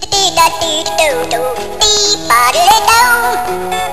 Dee da dee do do dee ba da da.